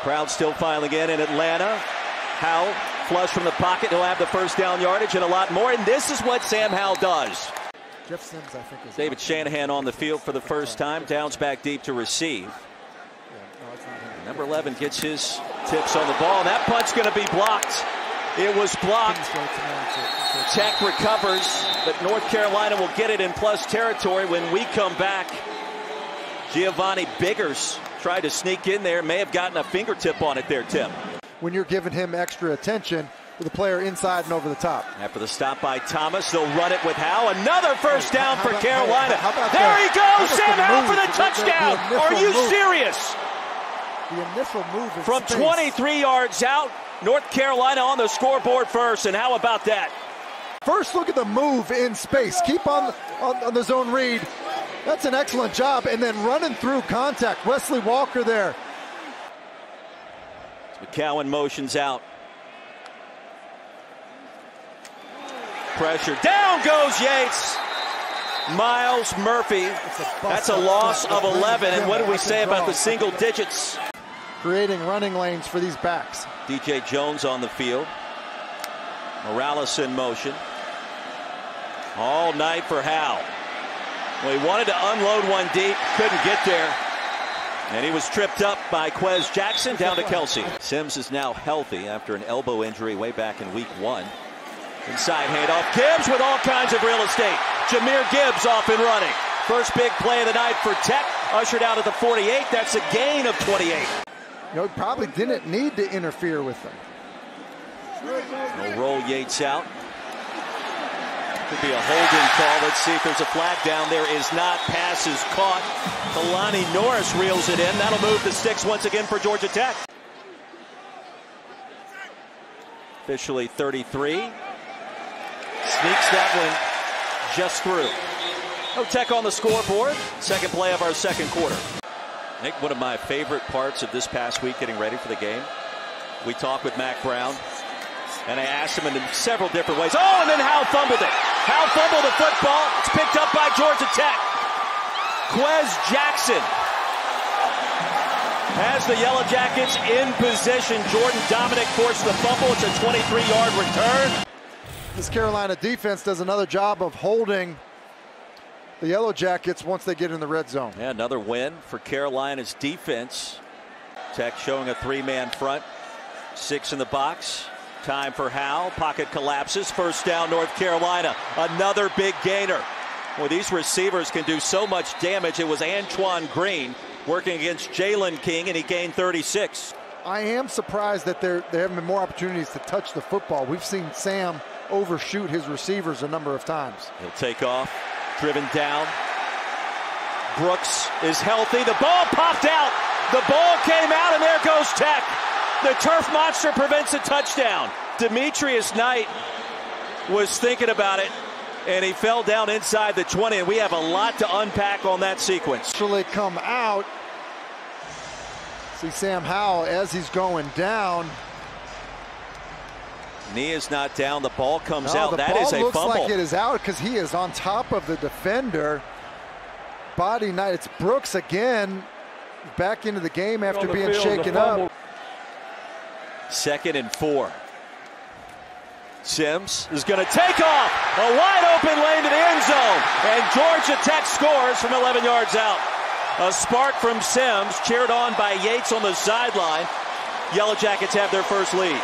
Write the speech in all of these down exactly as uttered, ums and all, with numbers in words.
Crowd still filing in in Atlanta. Howell, flush from the pocket. He'll have the first down yardage and a lot more. And this is what Sam Howell does. Jeff Sims, I think, is David Shanahan on the field for the first time. Downs back deep to receive. Number eleven gets his tips on the ball. That punt's going to be blocked. It was blocked. Tech recovers, but North Carolina will get it in plus territory when we come back. Giovanni Biggers tried to sneak in there, may have gotten a fingertip on it there, Tim. When you're giving him extra attention with the player inside and over the top. After the stop by Thomas, they'll run it with Howe. Another first down for Carolina. There he goes, Sam Howell for the touchdown. Are you serious? The initial move is from twenty-three yards out. North Carolina on the scoreboard first, and how about that? First look at the move in space. Keep on, on, on the zone read. That's an excellent job, and then running through contact. Wesley Walker there. McCowan motions out. Pressure. Down goes Yates. Miles Murphy. That's a loss of eleven, and what do we say about the single digits? Creating running lanes for these backs. D J Jones on the field. Morales in motion. All night for Howell. Well, he wanted to unload one deep, couldn't get there. And he was tripped up by Quez Jackson, down to Kelsey. Sims is now healthy after an elbow injury way back in week one. Inside handoff. Gibbs with all kinds of real estate. Jahmyr Gibbs off and running. First big play of the night for Tech, ushered out at the forty-eight. That's a gain of twenty-eight. You know, he probably didn't need to interfere with them. They'll roll Yates out. Could be a holding call. Let's see if there's a flag down. There is not. Pass is caught. Kalani Norris reels it in. That'll move the sticks once again for Georgia Tech. Officially thirty-three. Sneaks that one just through. No Tech on the scoreboard. Second play of our second quarter. I think one of my favorite parts of this past week getting ready for the game, we talked with Mack Brown, and I asked him in several different ways. Oh, and then Howell fumbled it. Howell fumbled the football. It's picked up by Georgia Tech. Quez Jackson has the Yellow Jackets in position. Jordan Dominic forced the fumble. It's a twenty-three-yard return. This Carolina defense does another job of holding the Yellow Jackets once they get in the red zone. Yeah, another win for Carolina's defense. Tech showing a three-man front. Six in the box. Time for Howell. Pocket collapses. First down, North Carolina. Another big gainer. Well, these receivers can do so much damage. It was Antoine Green working against Jalen King, and he gained thirty-six. I am surprised that there, there haven't been more opportunities to touch the football. We've seen Sam overshoot his receivers a number of times. He'll take off. Driven down. Brooks is healthy. The ball popped out. The ball came out, and there goes Tech. The turf monster prevents a touchdown. Demetrius Knight was thinking about it, and he fell down inside the twenty, and we have a lot to unpack on that sequence. Actually come out. See Sam Howell as he's going down. Knee is not down. The ball comes no, out. That is a fumble. The ball looks like it is out because he is on top of the defender. Body night. It's Brooks again back into the game after the being field, shaken up. Second and four. Sims is going to take off. A wide open lane to the end zone. And Georgia Tech scores from eleven yards out. A spark from Sims, cheered on by Yates on the sideline. Yellow Jackets have their first lead.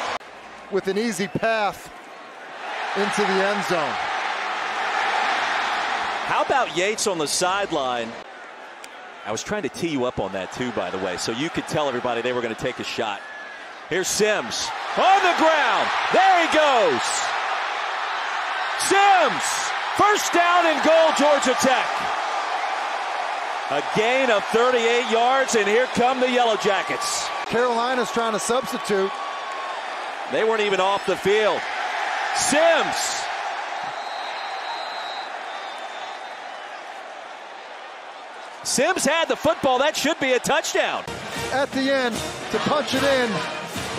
With an easy path into the end zone. How about Yates on the sideline? I was trying to tee you up on that too, by the way, so you could tell everybody they were going to take a shot. Here's Sims on the ground. There he goes. Sims, first down and goal, Georgia Tech. A gain of thirty-eight yards, and here come the Yellow Jackets. Carolina's trying to substitute. They weren't even off the field. Sims. Sims had the football. That should be a touchdown. At the end, to punch it in,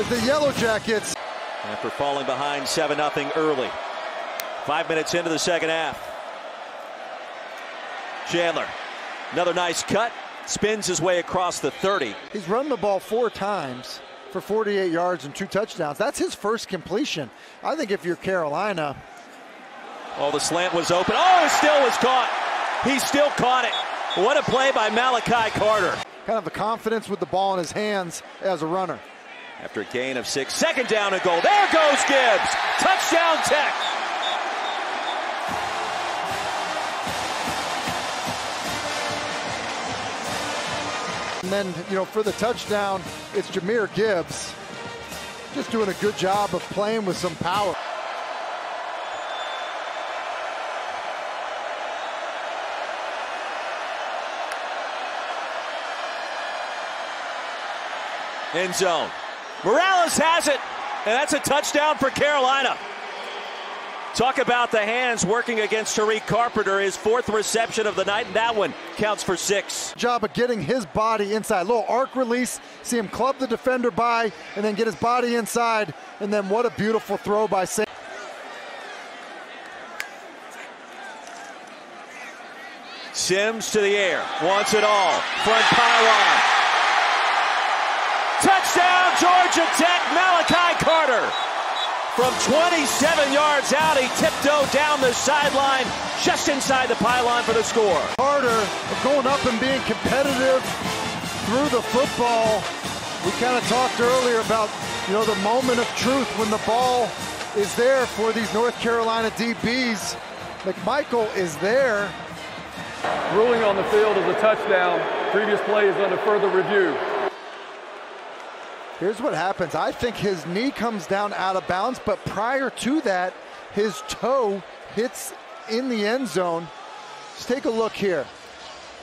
the Yellow Jackets. After falling behind seven nothing early. Five minutes into the second half. Chandler. Another nice cut. spins his way across the thirty. He's run the ball four times for forty-eight yards and two touchdowns. That's his first completion. I think if you're Carolina. Oh, the slant was open. Oh, it still was caught. He still caught it. What a play by Malachi Carter. Kind of a confidence with the ball in his hands as a runner. After a gain of six, second down and goal. There goes Gibbs. Touchdown Tech. And then, you know, for the touchdown, it's Jahmyr Gibbs. Just doing a good job of playing with some power. End zone. Morales has it, and that's a touchdown for Carolina. Talk about the hands working against Tariq Carpenter, his fourth reception of the night, and that one counts for six. Job of getting his body inside. Little arc release, see him club the defender by, and then get his body inside, and then what a beautiful throw by Sam. Sims to the air, wants it all, front pylon. Touchdown, Georgia Tech, Malachi Carter. From twenty-seven yards out, he tiptoed down the sideline, just inside the pylon for the score. Carter going up and being competitive through the football. We kind of talked earlier about, you know, the moment of truth when the ball is there for these North Carolina D Bs. McMichael is there. Ruling on the field is a touchdown. Previous play is under further review. Here's what happens. I think his knee comes down out of bounds, but prior to that, his toe hits in the end zone. Let's take a look here.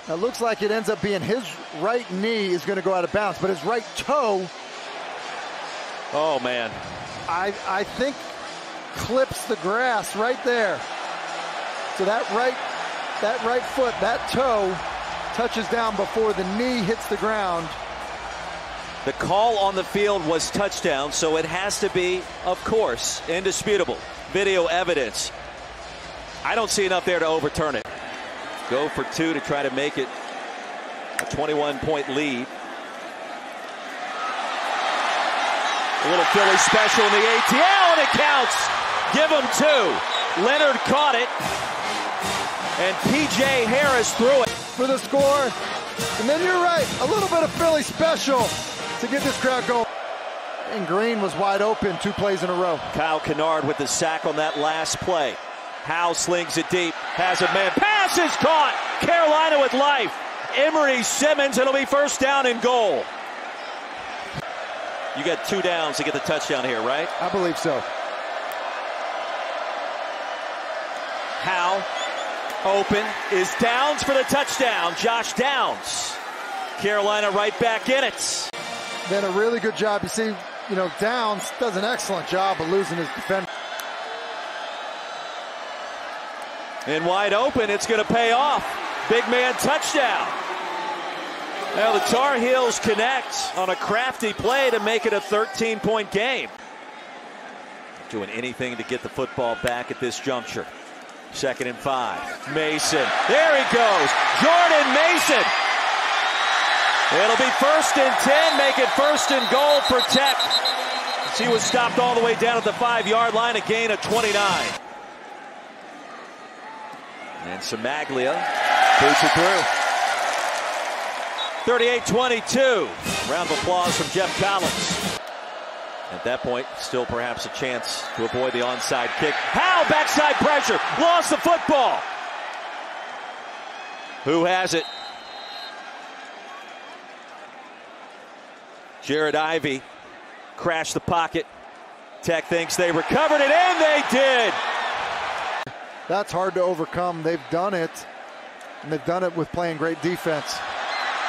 It looks like it ends up being his right knee is going to go out of bounds, but his right toe. Oh, man. I, I think clips the grass right there. So that right, that right foot, that toe touches down before the knee hits the ground. The call on the field was touchdown, so it has to be, of course, indisputable. Video evidence. I don't see enough there to overturn it. Go for two to try to make it a twenty-one point lead. A little Philly special in the A T L, and it counts. Give him two. Leonard caught it, and P J. Harris threw it. For the score, and then you're right, a little bit of Philly special to get this crowd going. And Green was wide open two plays in a row. Kyle Kennard with the sack on that last play. Howell slings it deep, has a man, pass is caught. Carolina with life. Emery Simmons, it'll be first down and goal. You got two downs to get the touchdown here, right? I believe so. Howell open is Downs for the touchdown. Josh Downs. Carolina right back in it. Then a really good job. You see, you know, Downs does an excellent job of losing his defender. And wide open, it's going to pay off. Big man touchdown. Now the Tar Heels connect on a crafty play to make it a thirteen point game. Doing anything to get the football back at this juncture. Second and five. Mason. There he goes. Jordan Mason. It'll be first and ten, make it first and goal for Tech. She was stopped all the way down at the five-yard line, a gain of twenty-nine. And Samaglia boots it through. thirty-eight twenty-two. Round of applause from Jeff Collins. At that point, still perhaps a chance to avoid the onside kick. Howell, backside pressure, lost the football. Who has it? Jared Ivey crashed the pocket. Tech thinks they recovered it, and they did. That's hard to overcome. They've done it, and they've done it with playing great defense.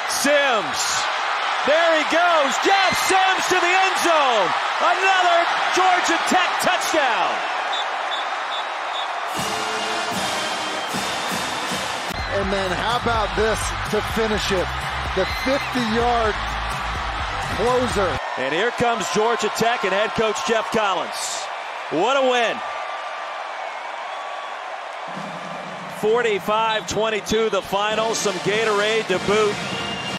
Sims. There he goes. Jeff Sims to the end zone. Another Georgia Tech touchdown. And then how about this to finish it? The fifty-yard closer. And here comes Georgia Tech and head coach Jeff Collins. What a win. forty-five twenty-two the final. Some Gatorade to boot.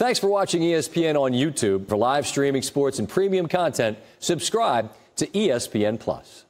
Thanks for watching E S P N on YouTube. For live streaming, sports, and premium content, subscribe to E S P N Plus.